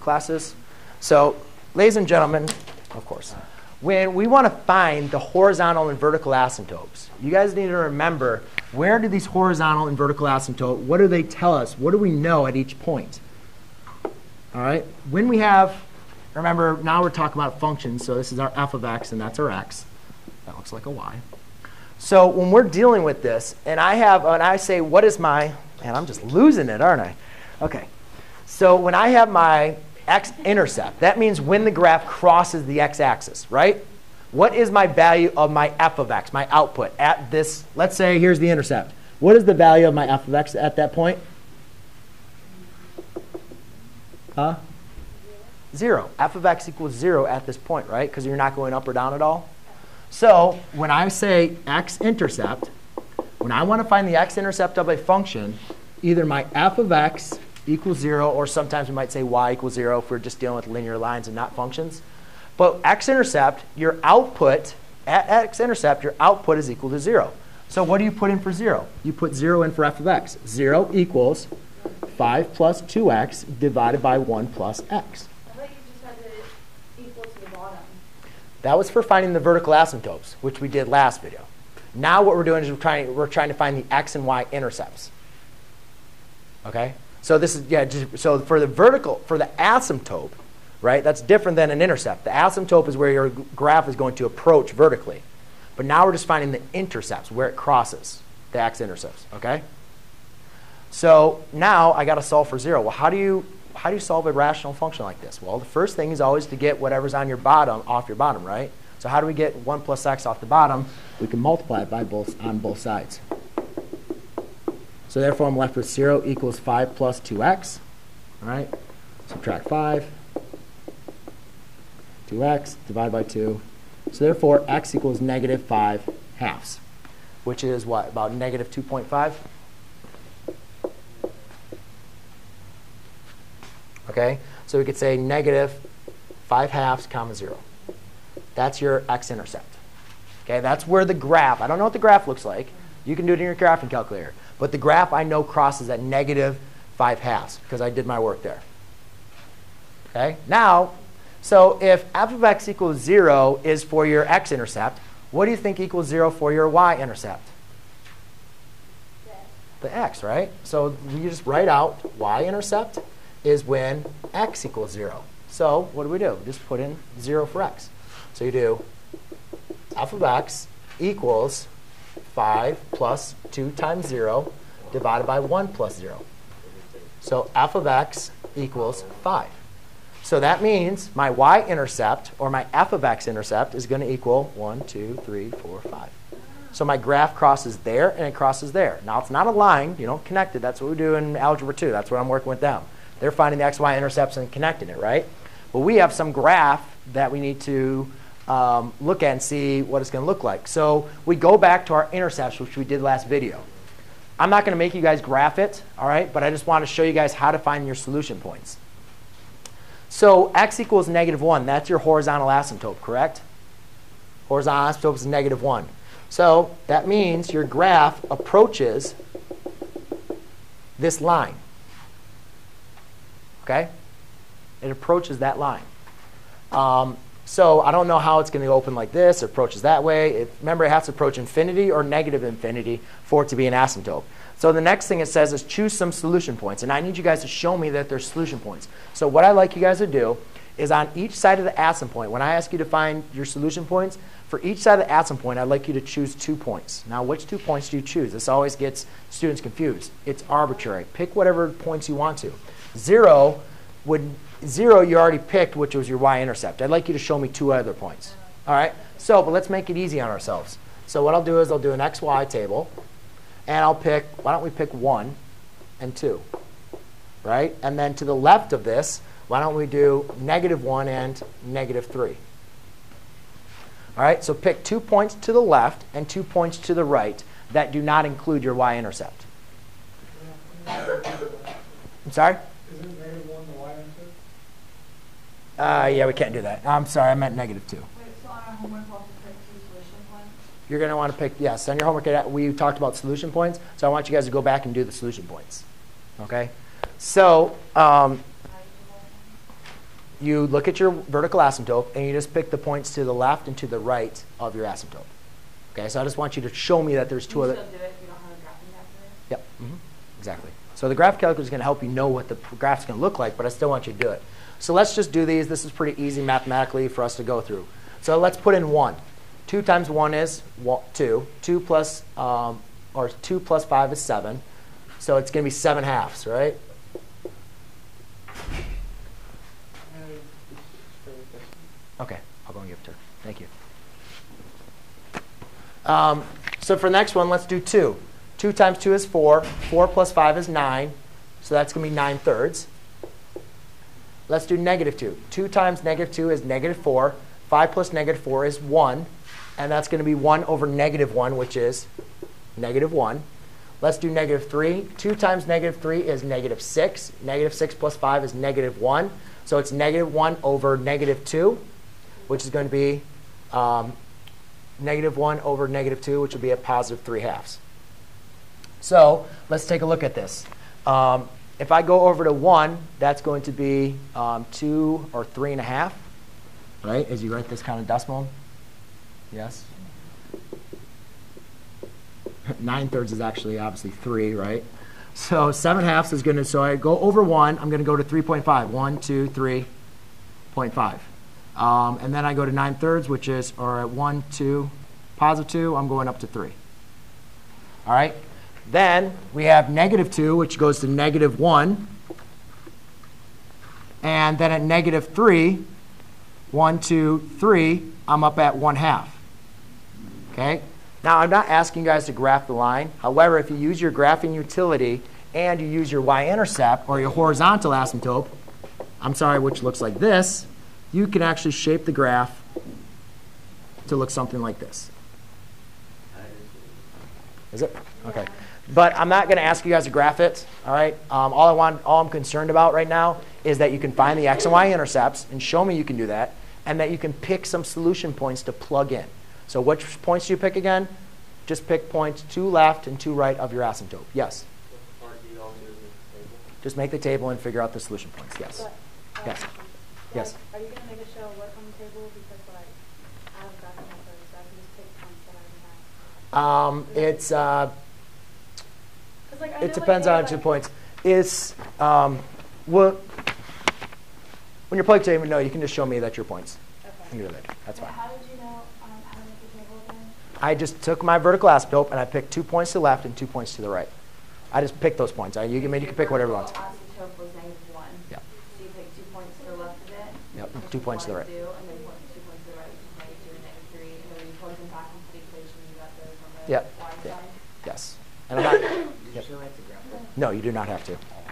Classes. So, ladies and gentlemen, of course, when we want to find the horizontal and vertical asymptotes, you guys need to remember, where do these horizontal and vertical asymptotes, what do they tell us? What do we know at each point? All right? When we have, remember, now we're talking about functions, so this is our f of x, and that's our x. That looks like a y. So when we're dealing with this, and I say, what is my, man, I'm just losing it, aren't I? Okay. So when I have my x-intercept, that means when the graph crosses the x-axis, right? What is my value of my f of x, my output at this? Let's say here's the intercept. What is the value of my f of x at that point? Huh? 0. F of x equals 0 at this point, right? Because you're not going up or down at all. So when I say x-intercept, when I want to find the x-intercept of a function, either my f of x equals 0, or sometimes we might say y equals 0 if we're just dealing with linear lines and not functions. But x-intercept, your output, at x-intercept, your output is equal to 0. So what do you put in for 0? You put 0 in for f of x. 0 equals 5 plus 2x divided by 1 plus x. I thought you just had it equal to the bottom. That was for finding the vertical asymptotes, which we did last video. Now what we're doing is we're trying to find the x and y intercepts. Okay? So this is, yeah, so for the vertical, for the asymptote, right, that's different than an intercept. The asymptote is where your graph is going to approach vertically. But now we're just finding the intercepts, where it crosses, the x-intercepts, okay? So now I got to solve for 0. Well, how do you solve a rational function like this? Well, the first thing is always to get whatever's on your bottom off your bottom, right? So how do we get 1 plus x off the bottom? We can multiply it by on both sides. So therefore, I'm left with 0 equals 5 plus 2x. All right? Subtract 5. 2x divided by 2. So therefore, x equals negative 5 halves, which is what? About negative 2.5? OK? So we could say negative 5 halves comma 0. That's your x-intercept. Okay? That's where the graph, I don't know what the graph looks like. You can do it in your graphing calculator. But the graph I know crosses at negative 5 halves because I did my work there. Okay? Now, so if f of x equals 0 is for your x-intercept, what do you think equals 0 for your y-intercept? The x, right? So you just write out y-intercept is when x equals 0. So what do we do? We just put in 0 for x. So you do f of x equals 5 plus 2 times 0 divided by 1 plus 0. So f of x equals 5. So that means my y-intercept, or my f of x-intercept, is going to equal 1, 2, 3, 4, 5. So my graph crosses there, and it crosses there. Now, it's not a line, you know, connected. That's what we do in Algebra 2. That's what I'm working with them. They're finding the x, y intercepts and connecting it, right? But we have some graph that we need to look at and see what it's going to look like. So we go back to our intercepts, which we did last video. I'm not going to make you guys graph it, all right? But I just want to show you guys how to find your solution points. So x equals negative 1. That's your horizontal asymptote, correct? Horizontal asymptote is negative 1. So that means your graph approaches this line, OK? It approaches that line. So I don't know how it's going to open like this, it approaches that way. Remember, it has to approach infinity or negative infinity for it to be an asymptote. So the next thing it says is choose some solution points. And I need you guys to show me that there's solution points. So what I'd like you guys to do is on each side of the asymptote point, when I ask you to find your solution points, for each side of the asymptote point, I'd like you to choose 2 points. Now, which 2 points do you choose? This always gets students confused. It's arbitrary. Pick whatever points you want to. 0 you already picked, which was your y-intercept. I'd like you to show me 2 other points. All right? So, but let's make it easy on ourselves. So what I'll do is I'll do an xy table. And I'll pick, why don't we pick 1 and 2, right? And then to the left of this, why don't we do negative 1 and negative 3? All right? So pick 2 points to the left and 2 points to the right that do not include your y-intercept. I'm sorry? Isn't negative 1 the y-intercept? Yeah, we can't do that. I'm sorry, I meant negative 2. Wait, so on our homework, we'll have to pick 2 solution points? You're going to want to pick, yes, on your homework, we talked about solution points, so I want you guys to go back and do the solution points. Okay? So, you look at your vertical asymptote, and you just pick the points to the left and to the right of your asymptote. Okay, so I just want you to show me that there's two other. You still do it if you don't have a graphing calculator? Yep, exactly. So the graph calculator is going to help you know what the graph's going to look like, but I still want you to do it. So let's just do these. This is pretty easy mathematically for us to go through. So let's put in 1. 2 times 1 is 2. 2 plus 5 is 7. So it's going to be 7 halves, right? OK, I'll go and give it to her. Thank you. So for the next one, let's do 2. 2 times 2 is 4. 4 plus 5 is 9. So that's going to be 9/3. Let's do negative 2. 2 times negative 2 is negative 4. 5 plus negative 4 is 1. And that's going to be 1 over negative 1, which is negative 1. Let's do negative 3. 2 times negative 3 is negative 6. Negative 6 plus 5 is negative 1. So it's negative 1 over negative 2, which is going to be negative 1 over negative 2, which will be a positive 3/2. So let's take a look at this. If I go over to 1, that's going to be 2 or 3 1/2, right? As you write this kind of decimal. Yes? 9/3 is actually obviously 3, right? So 7/2 is going to, so I go over 1, I'm going to go to 3.5. 1, 2, 3.5. And then I go to 9/3, which is, or at 1, 2, positive 2, I'm going up to 3. All right? Then we have negative 2, which goes to negative 1. And then at negative 3, 1, 2, 3, I'm up at 1/2. Okay? Now, I'm not asking you guys to graph the line. However, if you use your graphing utility and you use your y-intercept or your horizontal asymptote, I'm sorry, which looks like this, you can actually shape the graph to look something like this. Is it? OK. But I'm not going to ask you guys to graph it. All right. All I'm concerned about right now is that you can find the x and y intercepts and show me you can do that, and that you can pick some solution points to plug in. So which points do you pick again? Just pick points 2 left and 2 right of your asymptote. Yes? What part do you all do in the table? Just make the table and figure out the solution points. Yes. But, yes. Yes. Are you going to make a show work on the table? Because I have a graph and so I can just pick points that I don't have. It depends on 2 points. When you're plugged in, no, you can just show me that's your points. Okay. That's fine. How did you know? I just took my vertical asymptote and I picked 2 points to the left and 2 points to the right. I just picked those points. You can pick whatever you want. Asymptote was -1. Yeah. So you pick 2 points to the left of it. Yep. And 2 points to the right. And then 2 points to the right, which is -3, and then you plug them back into the equation. You got those on the y side. Yes. And I'm not. Yep. You still have to graph it? No, you do not have to.